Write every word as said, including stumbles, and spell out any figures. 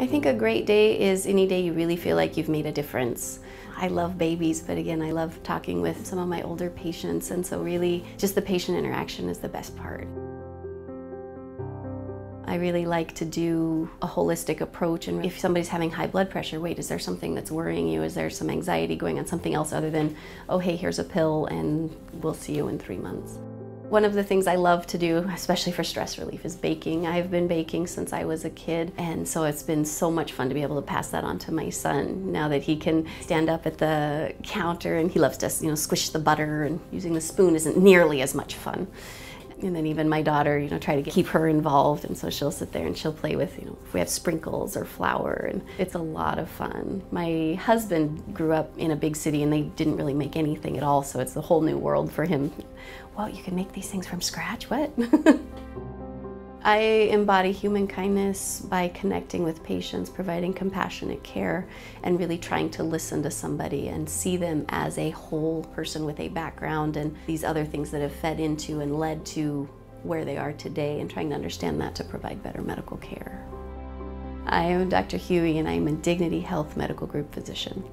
I think a great day is any day you really feel like you've made a difference. I love babies, but again, I love talking with some of my older patients, and so really just the patient interaction is the best part. I really like to do a holistic approach, and if somebody's having high blood pressure, wait, is there something that's worrying you? Is there some anxiety going on, something else other than, oh, hey, here's a pill and we'll see you in three months? One of the things I love to do, especially for stress relief, is baking. I've been baking since I was a kid, and so it's been so much fun to be able to pass that on to my son now that he can stand up at the counter, and he loves to, you know, squish the butter, and using the spoon isn't nearly as much fun. And then even my daughter, you know, try to get, keep her involved, and so she'll sit there and she'll play with, you know, if we have sprinkles or flour, and it's a lot of fun. My husband grew up in a big city and they didn't really make anything at all, so it's a whole new world for him. Wow, you can make these things from scratch? What? I embody human kindness by connecting with patients, providing compassionate care, and really trying to listen to somebody and see them as a whole person with a background and these other things that have fed into and led to where they are today, and trying to understand that to provide better medical care. I am Doctor Hui, and I am a Dignity Health Medical Group physician.